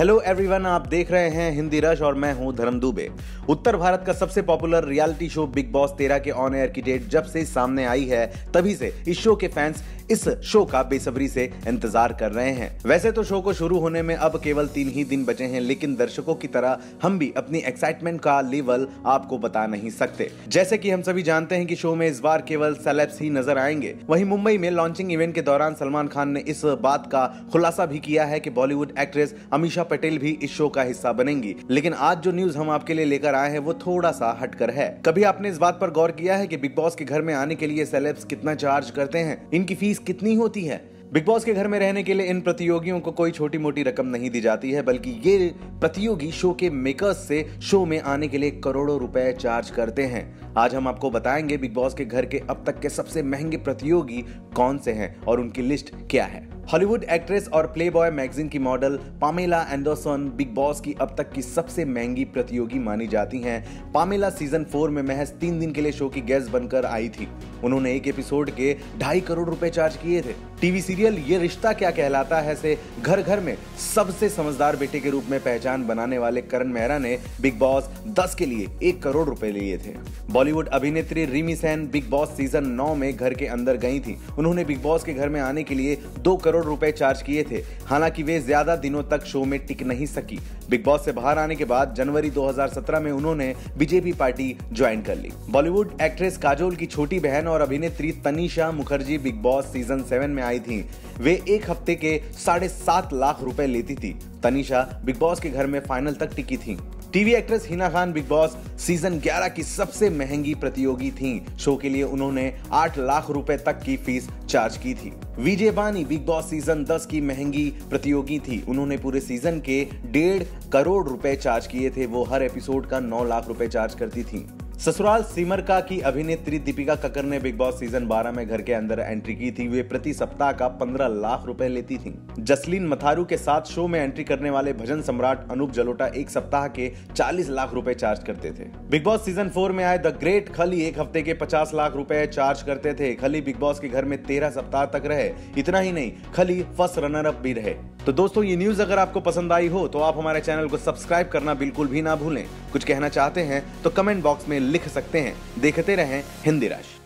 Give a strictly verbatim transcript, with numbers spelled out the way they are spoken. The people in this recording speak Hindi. हेलो एवरीवन, आप देख रहे हैं हिंदी रश और मैं हूं धर्म दुबे। उत्तर भारत का सबसे popular reality show Bigg Boss तेरह के ऑन एयर की डेट जब से सामने आई है तभी से इस शो के फैंस इस शो का बेसब्री से इंतजार कर रहे हैं। वैसे तो शो को शुरू होने में अब केवल तीन ही दिन बचे हैं, लेकिन दर्शकों की तरह हम भी अपनी एक्साइटमेंट का लेवल आपको बता नहीं सकते। जैसे कि हम सभी जानते हैं कि शो में इस बार केवल सेलेब्स ही नजर आएंगे। वहीं मुंबई में लॉन्चिंग इवेंट के दौरान सलमान खान ने इस बात का खुलासा भी किया है कि बॉलीवुड एक्ट्रेस अमीशा पटेल भी इस शो का हिस्सा बनेंगी। लेकिन आज जो न्यूज हम आपके लिए लेकर आए हैं वो थोड़ा सा हटकर है। कभी आपने इस बात पर गौर किया है कि बिग बॉस के घर में आने के लिए सेलेब्स कितना चार्ज करते हैं, इनकी फीस कितनी होती है? बिग बॉस के घर में रहने के लिए इन प्रतियोगियों को कोई छोटी मोटी रकम नहीं दी जाती है, बल्कि ये प्रतियोगी शो के मेकर्स से शो में आने के लिए करोड़ों रुपए चार्ज करते हैं। आज हम आपको बताएंगे बिग बॉस के घर के अब तक के सबसे महंगे प्रतियोगी कौन से हैं और उनकी लिस्ट क्या है। हॉलीवुड एक्ट्रेस और प्लेबॉय मैगजीन की model Pamela Anderson Bigg Boss की अब तक की सबसे महंगी प्रतियोगी मानी जाती हैं। पामेला सीजन फोर में महज तीन दिन के लिए शो की गेस्ट बनकर आई थी। उन्होंने एक एपिसोड के ढाई करोड़ रुपए चार्ज किए थे। टीवी सीरियल ये रिश्ता क्या कहलाता है से घर घर में सबसे समझदार बेटे के रूप में पहचान बनाने वाले करण मेहरा ने बिग बॉस दस के लिए एक करोड़ रुपए लिए थे। बॉलीवुड अभिनेत्री Rimi Sen Bigg boss season नौ में घर के अंदर गई थी। उन्होंने बिग बॉस के घर में आने के लिए दो करोड़ रुपए चार्ज किए थे। हालांकि वे ज्यादा दिनों तक शो में टिक नहीं सकी। बिग बॉस से बाहर आने के बाद जनवरी दो हज़ार सत्रह में उन्होंने बीजेपी पार्टी ज्वाइन कर ली। बॉलीवुड एक्ट्रेस काजोल की छोटी बहन और अभिनेत्री Tanisha Mukherjee Bigg boss season seven में आई थी। वे एक हफ्ते के साढ़े सात लाख रुपए लेती थी। तनिषा बिग बॉस के घर में फाइनल तक टिकी थी। TV actress Hina Khan big boss season ग्यारह की सबसे महंगी प्रतियोगी थीं। शो के लिए उन्होंने आठ लाख रुपए तक की फीस चार्ज की थी। विजय बानी बिग बॉस सीजन दस की महंगी प्रतियोगी थी। उन्होंने पूरे सीजन के डेढ़ करोड़ रुपए चार्ज किए थे। वो हर एपिसोड का नौ लाख रुपए चार्ज करती थी। ससुराल सिमरका की अभिनेत्री दीपिका ककर ने बिग बॉस सीजन बारह में घर के अंदर एंट्री की थी। वे प्रति सप्ताह का पंद्रह लाख रुपए लेती थीं। जसलीन मथारू के साथ शो में एंट्री करने वाले भजन सम्राट अनूप जलोटा एक सप्ताह के चालीस लाख रुपए चार्ज करते थे। बिग बॉस सीजन फोर में आए द ग्रेट खली एक हफ्ते के पचास लाख रुपए चार्ज करते थे। खली बिग बॉस के घर में तेरह सप्ताह तक रहे। इतना ही नहीं, खली फर्स्ट रनर अप भी रहे। तो दोस्तों, ये न्यूज अगर आपको पसंद आई हो तो आप हमारे चैनल को सब्सक्राइब करना बिल्कुल भी ना भूलें। कुछ कहना चाहते हैं तो कमेंट बॉक्स में लिख सकते हैं। देखते रहें हिंदी रश।